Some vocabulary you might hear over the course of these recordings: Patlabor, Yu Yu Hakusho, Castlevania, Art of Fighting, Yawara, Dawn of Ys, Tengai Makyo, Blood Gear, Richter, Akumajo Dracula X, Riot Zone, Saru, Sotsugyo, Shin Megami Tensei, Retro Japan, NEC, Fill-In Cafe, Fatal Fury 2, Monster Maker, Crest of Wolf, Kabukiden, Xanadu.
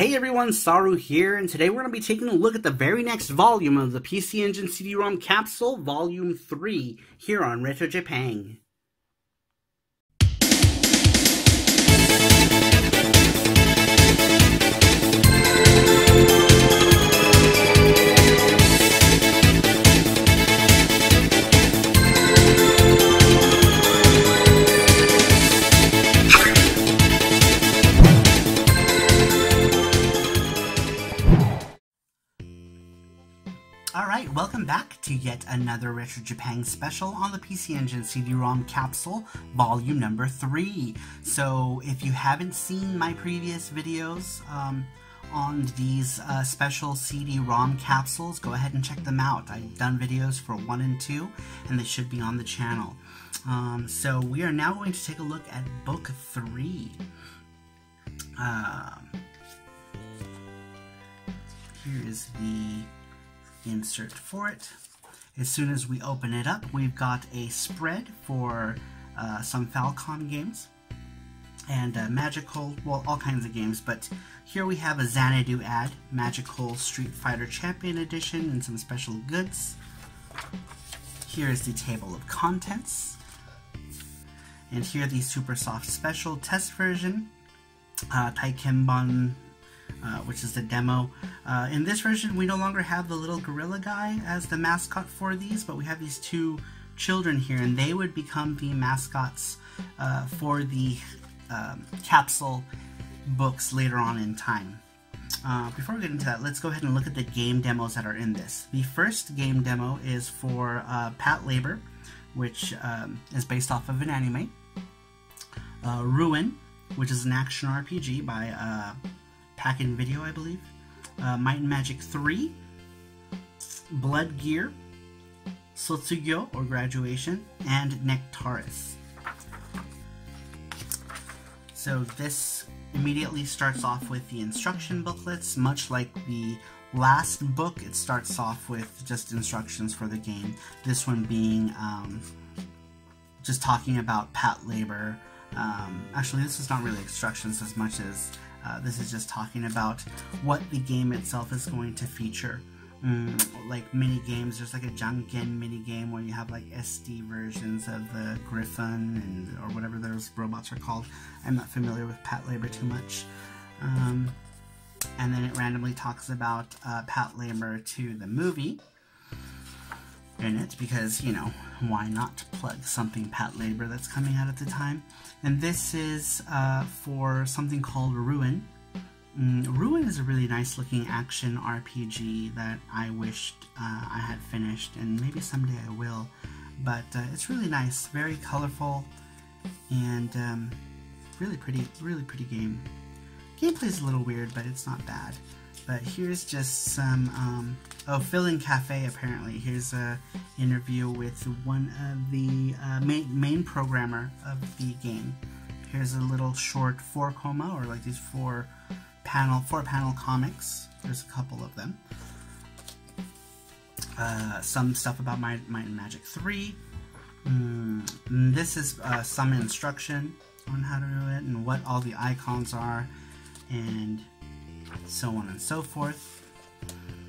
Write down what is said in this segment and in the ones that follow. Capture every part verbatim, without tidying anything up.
Hey everyone, Saru here, and today we're going to be taking a look at the very next volume of the P C Engine C D ROM Capsule, Volume three, here on Retro Japan. Alright, welcome back to yet another Retro Japan special on the P C Engine C D ROM Capsule, volume number three. So, if you haven't seen my previous videos um, on these uh, special C D ROM capsules, go ahead and check them out. I've done videos for one and two, and they should be on the channel. Um, so, we are now going to take a look at Book three. Uh, here is the insert for it. As soon as we open it up, we've got a spread for uh, some Falcom games and uh, Magical, well, all kinds of games, but here we have a Xanadu ad, Magical Street Fighter Champion Edition, and some special goods. Here is the table of contents, and here the Super Soft Special Test Version, uh, Taikinbon, Uh, which is the demo. Uh, in this version, we no longer have the little gorilla guy as the mascot for these, but we have these two children here, and they would become the mascots uh, for the um, capsule books later on in time. Uh, before we get into that, let's go ahead and look at the game demos that are in this. The first game demo is for uh, Patlabor, which um, is based off of an anime. Uh, Ruin, which is an action R P G by uh, Pack-in-Video, I believe. Uh, Might and Magic three, Blood Gear, Sotsugyo, or Graduation, and Nectaris. So this immediately starts off with the instruction booklets. Much like the last book, it starts off with just instructions for the game. This one being um, just talking about Patlabor. Um, actually, this is not really instructions as much as Uh, this is just talking about what the game itself is going to feature. Mm, like mini games, there's like a Janken mini game where you have like S D versions of the Griffon and or whatever those robots are called. I'm not familiar with Patlabor too much. Um, and then it randomly talks about uh, Patlabor to the movie in it because, you know, why not plug something Patlabor that's coming out at the time? And this is uh, for something called Ruin. Mm, Ruin is a really nice looking action R P G that I wished uh, I had finished, and maybe someday I will, but uh, it's really nice, very colorful, and um, really pretty, really pretty game. Gameplay's a little weird, but it's not bad. But here's just some, um, oh, Fill-In Cafe, apparently. Here's an interview with one of the uh, main, main programmer of the game. Here's a little short four coma, or like these four panel, four panel comics. There's a couple of them. Uh, some stuff about Might and Magic three. Mm, this is uh, some instruction on how to do it and what all the icons are, and so on and so forth.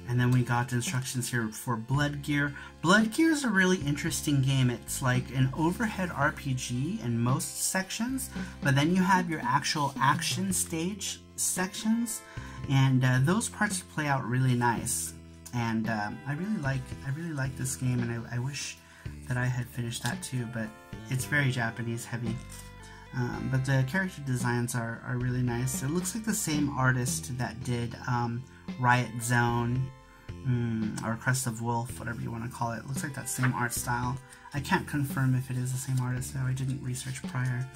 And then we got instructions here for Blood Gear. Blood Gear is a really interesting game. It's like an overhead R P G in most sections, but then you have your actual action stage sections, and uh, those parts play out really nice. And um, I really like I really like this game, and I, I wish that I had finished that too, but it's very Japanese heavy. Um, but the character designs are, are really nice. It looks like the same artist that did um, Riot Zone, mm, or Crest of Wolf, whatever you want to call it. It looks like that same art style. I can't confirm if it is the same artist, though. I didn't research prior.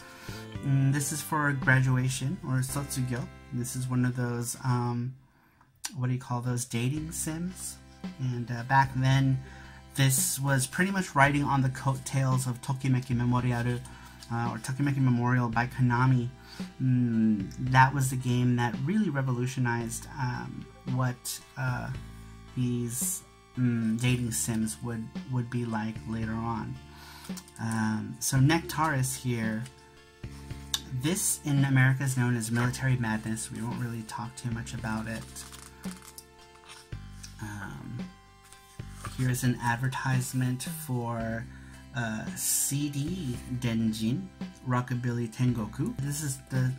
Mm, this is for Graduation, or Sotsugyo. This is one of those, um, what do you call those, dating sims? And uh, back then, this was pretty much riding on the coattails of Tokimeki Memorial, Uh, or Tokimeki Memorial by Konami. Mm, that was the game that really revolutionized um, what uh, these mm, dating sims would, would be like later on. Um, so Nectaris here, This in America is known as Military Madness. We won't really talk too much about it. Um, here is an advertisement for uh, C D Denjin, Rockabilly Tengoku. This is the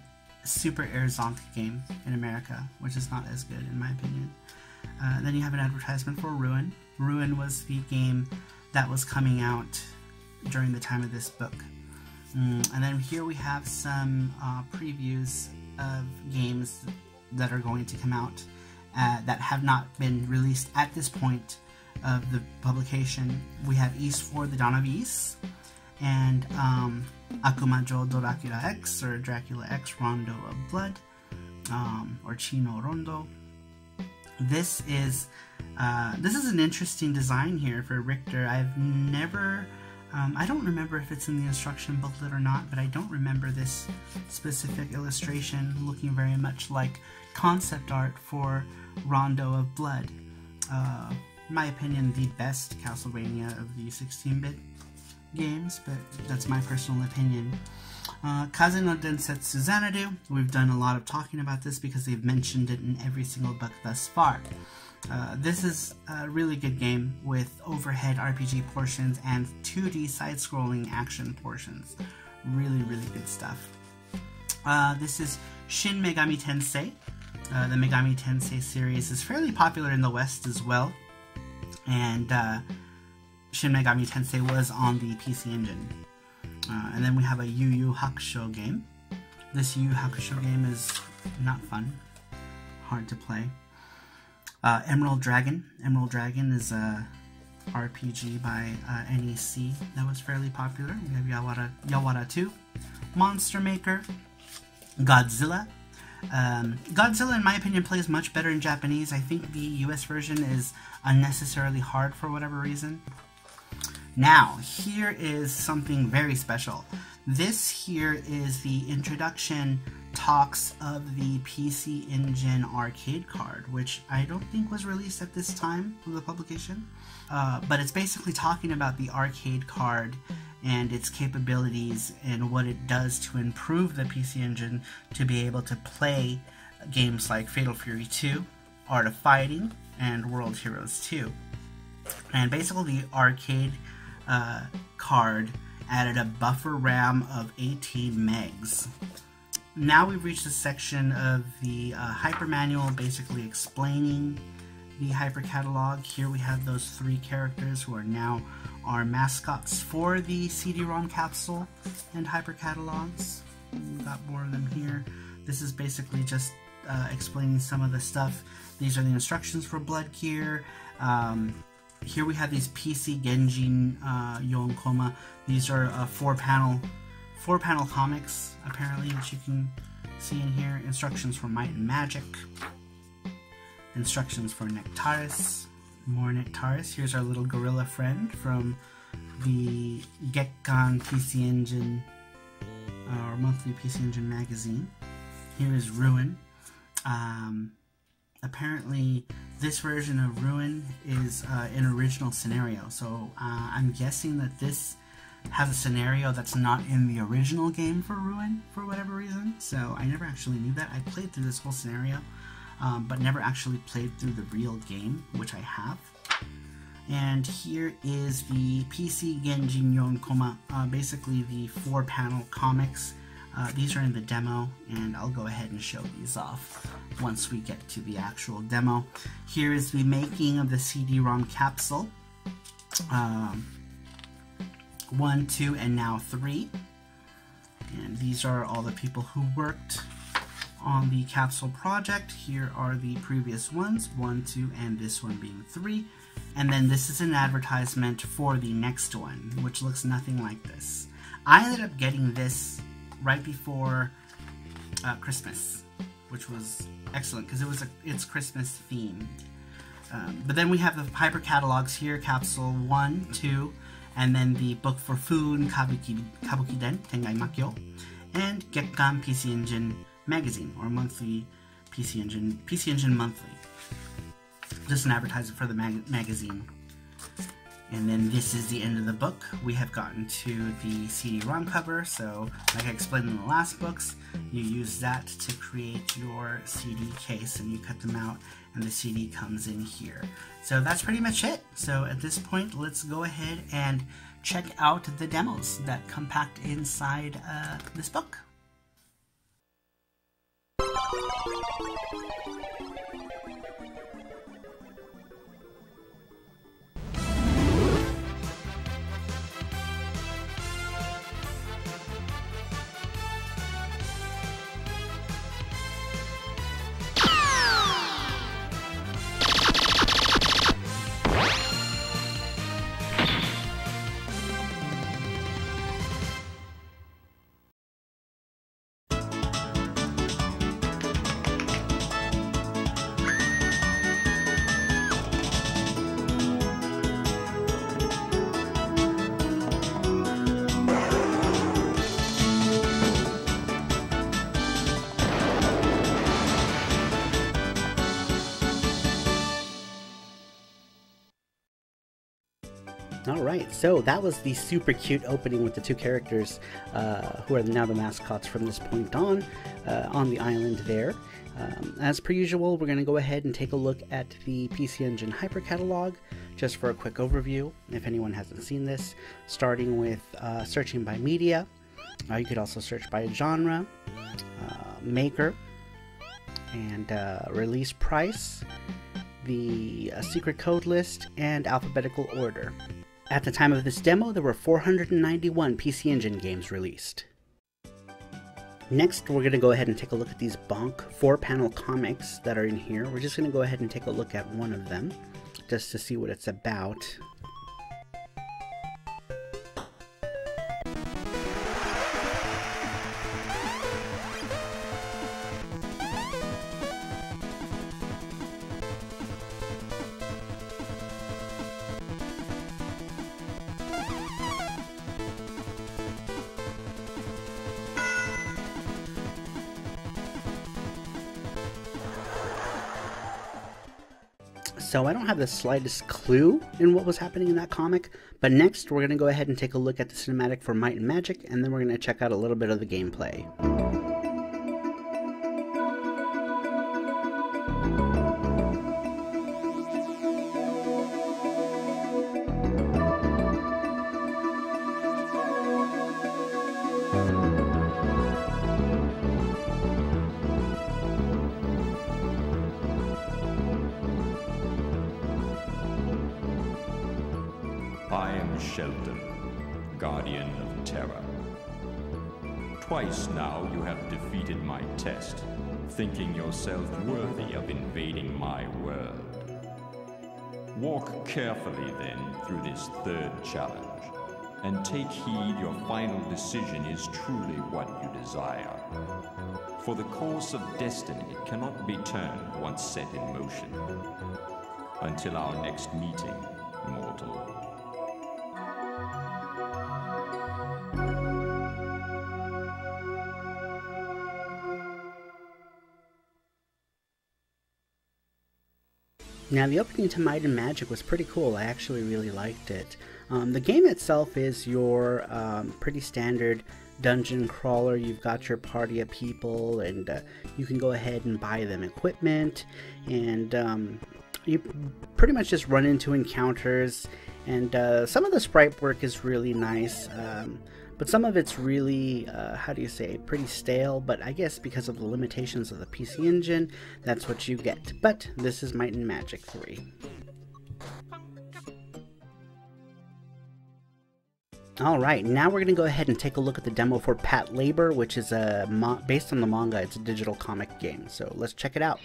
Super Air Zonk game in America, which is not as good in my opinion. Uh, then you have an advertisement for Ruin. Ruin was the game that was coming out during the time of this book. Mm, and then here we have some uh, previews of games that are going to come out uh, that have not been released at this point of the publication. We have East four, the Dawn of Ys, and um, Akumajo Dracula X, or Dracula X Rondo of Blood, um, or Chino Rondo. This is uh, this is an interesting design here for Richter. I've never, um, I don't remember if it's in the instruction booklet or not, but I don't remember this specific illustration looking very much like concept art for Rondo of Blood. Uh, in my opinion, the best Castlevania of the sixteen bit games, but that's my personal opinion. Uh, Kaze no Densetsu Xanadu, we've done a lot of talking about this because they've mentioned it in every single book thus far. Uh, this is a really good game with overhead R P G portions and two D side-scrolling action portions. Really, really good stuff. Uh, this is Shin Megami Tensei. Uh, the Megami Tensei series is fairly popular in the West as well, and uh, Shin Megami Tensei was on the P C Engine. Uh, and then we have a Yu Yu Hakusho game. This Yu Yu Hakusho game is not fun, hard to play. Uh, Emerald Dragon. Emerald Dragon is a R P G by uh, N E C that was fairly popular. We have Yawara, Yawara two, Monster Maker, Godzilla. Um, Godzilla, in my opinion, plays much better in Japanese. I think the U S version is unnecessarily hard for whatever reason. Now, here is something very special. This here is the introduction talks of the P C Engine arcade card, which I don't think was released at this time of the publication, uh, but it's basically talking about the arcade card and its capabilities and what it does to improve the P C Engine to be able to play games like Fatal Fury two, Art of Fighting, and World Heroes two. And basically the arcade Uh, card added a buffer RAM of eighteen megs. Now we've reached the section of the uh, hyper manual, basically explaining the hyper catalog. Here we have those three characters who are now our mascots for the C D ROM capsule and hyper catalogs. We've got more of them here. This is basically just uh, explaining some of the stuff. These are the instructions for Blood Gear. Um, Here we have these P C Genjin uh, Yonkoma. These are uh, four panel, four panel comics apparently, which you can see in here. Instructions for Might and Magic. Instructions for Nectaris. More Nectaris. Here's our little gorilla friend from the Gekkan P C Engine, uh, or monthly P C Engine magazine. Here is Ruin. Um, Apparently, this version of Ruin is uh, an original scenario, so uh, I'm guessing that this has a scenario that's not in the original game for Ruin, for whatever reason, so I never actually knew that. I played through this whole scenario, um, but never actually played through the real game, which I have. And here is the P C Genjin Yonkoma, uh, basically the four-panel comics. Uh, these are in the demo, and I'll go ahead and show these off once we get to the actual demo. Here is the making of the C D ROM capsule. Um, one, two, and now three. And these are all the people who worked on the capsule project. Here are the previous ones, one, two, and this one being three. And then this is an advertisement for the next one, which looks nothing like this. I ended up getting this right before uh, Christmas, which was excellent because it was a, it's Christmas themed. Um, but then we have the hyper catalogs here: capsule one, two, and then the book for Fun Kabuki Kabukiden Tengai Makyo, and Gekkan P C Engine magazine or monthly P C Engine P C Engine monthly. Just an advertisement for the mag magazine. And then this is the end of the book. We have gotten to the C D ROM cover, so like I explained in the last books, you use that to create your C D case and you cut them out and the C D comes in here. So that's pretty much it. So at this point, let's go ahead and check out the demos that come packed inside uh, this book. Alright, so that was the super cute opening with the two characters uh, who are now the mascots from this point on, uh, on the island there. Um, as per usual, we're going to go ahead and take a look at the P C Engine Hyper Catalog, just for a quick overview, if anyone hasn't seen this, starting with uh, searching by media. Uh, you could also search by genre, uh, maker, and uh, release price, the uh, secret code list, and alphabetical order. At the time of this demo, there were four hundred ninety-one P C Engine games released. Next, we're going to go ahead and take a look at these bonk four panel comics that are in here. We're just going to go ahead and take a look at one of them, just to see what it's about. So I don't have the slightest clue in what was happening in that comic, but next we're going to go ahead and take a look at the cinematic for Might and Magic, and then we're going to check out a little bit of the gameplay. I am Sheldon, Guardian of Terror. Twice now you have defeated my test, thinking yourself worthy of invading my world. Walk carefully then through this third challenge, and take heed your final decision is truly what you desire. For the course of destiny cannot be turned once set in motion. Until our next meeting, mortal. Now, the opening to Might and Magic was pretty cool. I actually really liked it. Um, the game itself is your um, pretty standard dungeon crawler. You've got your party of people, and uh, you can go ahead and buy them equipment, and um, you pretty much just run into encounters, and uh, some of the sprite work is really nice, um, but some of it's really, uh, how do you say, pretty stale, but I guess because of the limitations of the P C Engine, that's what you get. But this is Might and Magic three. Alright, now we're going to go ahead and take a look at the demo for Patlabor, which is a mo based on the manga. It's a digital comic game, so let's check it out.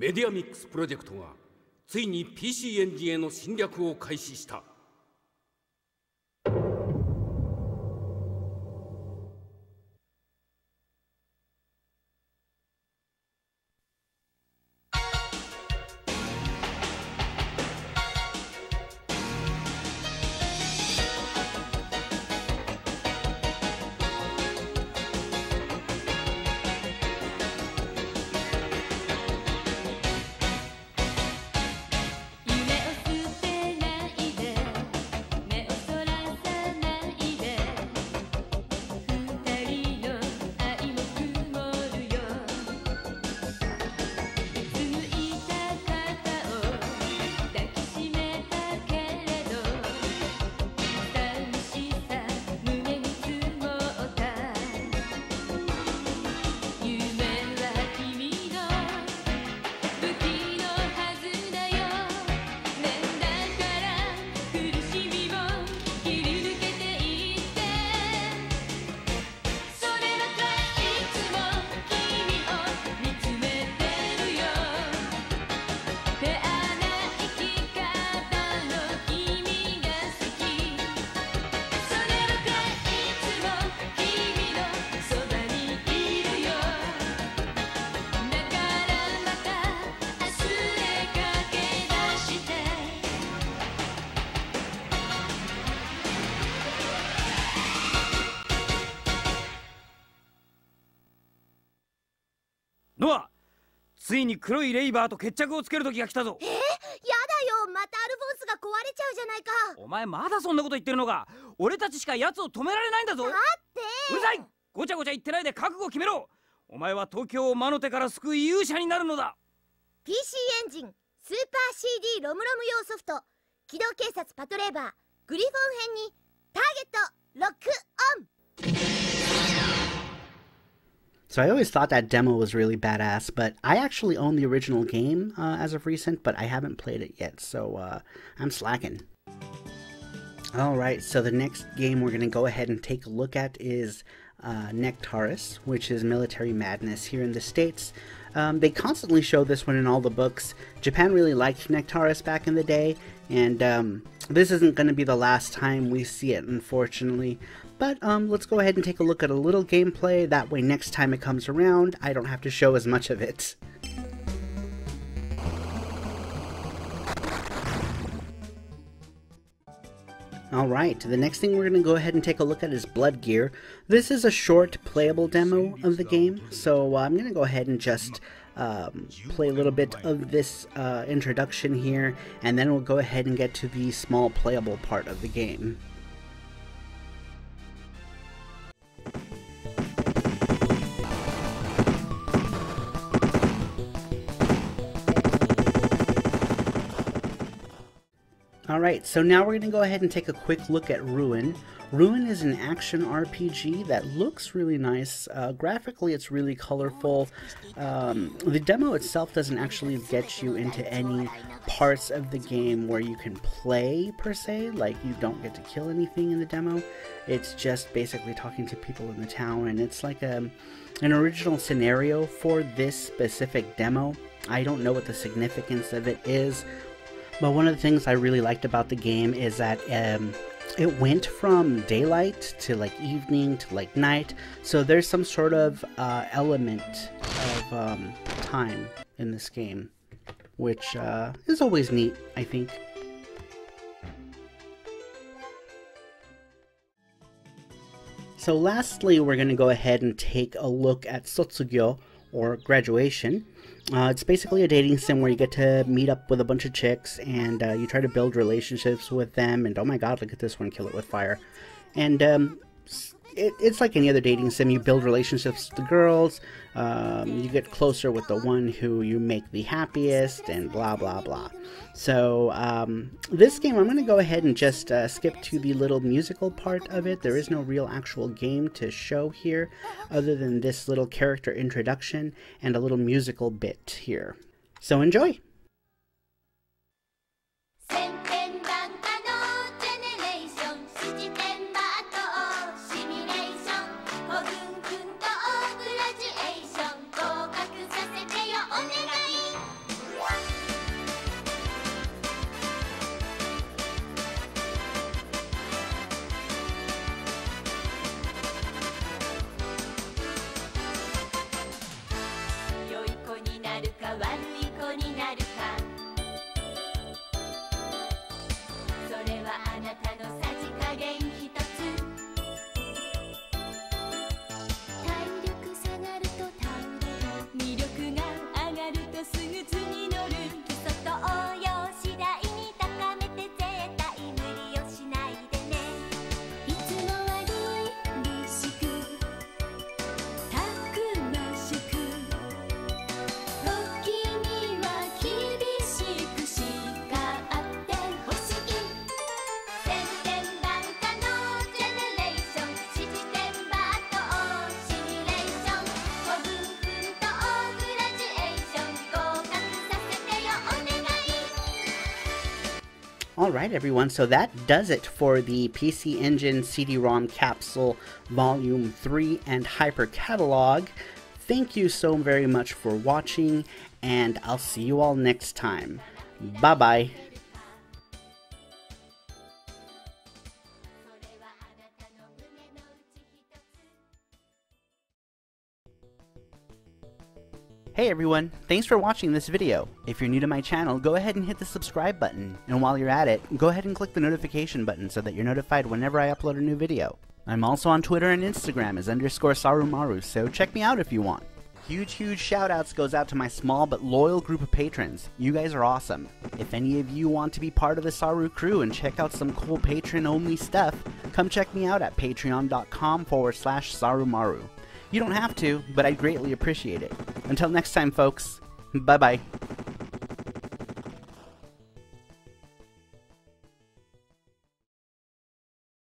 メディアミックスプロジェクトがついに ピーシー エンジンへの侵略を開始した。ノア、ついに黒いレイバーと決着をつける時が来たぞ。えー、やだよ。またアルフォンスが壊れちゃうじゃないか。お前まだそんなこと言ってるのか。俺たちしか奴を止められないんだぞ。だって。うるさい。ごちゃごちゃ言ってないで覚悟を決めろ。お前は東京を魔の手から救う勇者になるのだ。ピーシー エンジン、スーパー シーディー ロムロム用ソフト、機動警察パトレーバー、グリフォン編にターゲットロックオン。So I always thought that demo was really badass, but I actually own the original game uh, as of recent, but I haven't played it yet, so uh, I'm slacking. Alright, so the next game we're going to go ahead and take a look at is uh, Nectaris, which is Military Madness here in the States. Um, they constantly show this one in all the books. Japan really liked Nectaris back in the day, and um, this isn't going to be the last time we see it, unfortunately. But um, let's go ahead and take a look at a little gameplay, that way next time it comes around, I don't have to show as much of it. Alright, the next thing we're going to go ahead and take a look at is Blood Gear. This is a short playable demo of the game, so uh, I'm going to go ahead and just um, play a little bit of this uh, introduction here, and then we'll go ahead and get to the small playable part of the game. Alright, so now we're going to go ahead and take a quick look at Ruin. Ruin is an action R P G that looks really nice. Uh, graphically, it's really colorful. Um, the demo itself doesn't actually get you into any parts of the game where you can play, per se. Like, you don't get to kill anything in the demo. It's just basically talking to people in the town, and it's like a, an original scenario for this specific demo. I don't know what the significance of it is. But one of the things I really liked about the game is that um, it went from daylight to like evening to like night, so there's some sort of uh, element of um, time in this game, which uh, is always neat, I think. So lastly, we're going to go ahead and take a look at Sotsugyo, or Graduation. Uh, it's basically a dating sim where you get to meet up with a bunch of chicks and uh, you try to build relationships with them, and oh my god, look at this one, kill it with fire. And um, it, it's like any other dating sim. You build relationships with the girls, um, you get closer with the one who you make the happiest, and blah blah blah. So um, this game, I'm going to go ahead and just uh, skip to the little musical part of it. There is no real actual game to show here other than this little character introduction and a little musical bit here. So enjoy! Alright everyone, so that does it for the P C Engine C D ROM Capsule Volume three and Hyper Catalog. Thank you so very much for watching, and I'll see you all next time. Bye bye! Hey everyone, thanks for watching this video. If you're new to my channel, go ahead and hit the subscribe button, and while you're at it, go ahead and click the notification button so that you're notified whenever I upload a new video. I'm also on Twitter and Instagram as underscore Sarumaru, so check me out if you want. Huge, huge shoutouts goes out to my small but loyal group of patrons. You guys are awesome. If any of you want to be part of the Saru crew and check out some cool patron-only stuff, come check me out at patreon.com forward slash Sarumaru. You don't have to, but I'd greatly appreciate it. Until next time, folks, bye-bye.